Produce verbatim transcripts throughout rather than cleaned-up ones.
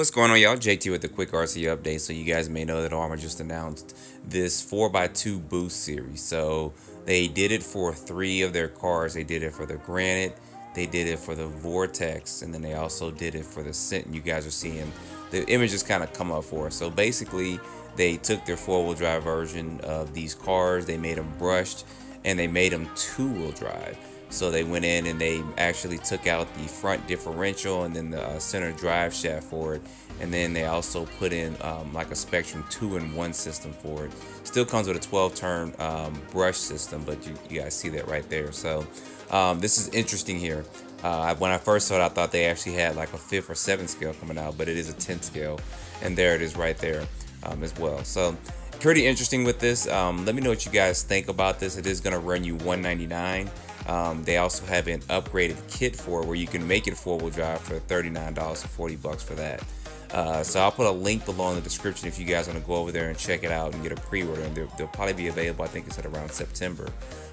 What's going on, y'all? J T with the quick R C update. So you guys may know that Armor just announced this four by two Boost series. So they did it for three of their cars. They did it for the Granite, they did it for the Vortex, and then they also did it for the Sentinel. You guys are seeing the images kind of come up for us. So basically, they took their four-wheel drive version of these cars, they made them brushed, and they made them two-wheel drive. So they went in and they actually took out the front differential and then the uh, center drive shaft for it. And then they also put in um, like a Spectrum two in one system for it. Still comes with a twelve turn um, brush system, but you, you guys see that right there. So um, this is interesting here. Uh, when I first saw it, I thought they actually had like a fifth or seventh scale coming out, but it is a tenth scale. And there it is right there um, as well. So pretty interesting with this. Um, let me know what you guys think about this. It is going to run you one ninety-nine. Um, they also have an upgraded kit for it where you can make it four-wheel drive for thirty-nine dollars and forty bucks for that. Uh, so I'll put a link below in the description if you guys want to go over there and check it out and get a pre-order. And they'll, they'll probably be available, I think it's at around September.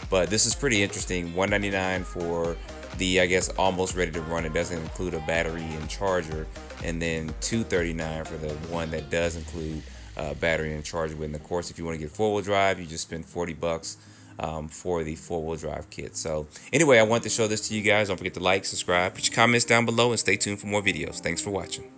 But this is pretty interesting. one ninety-nine for the, I guess, almost ready to run. It doesn't include a battery and charger. And then two thirty-nine for the one that does include uh, battery and charger. And of course, if you want to get four-wheel drive, you just spend forty bucks. Um, for the four-wheel drive kit. So anyway, I want to show this to you guys. Don't forget to like, subscribe, put your comments down below, and stay tuned for more videos. Thanks for watching.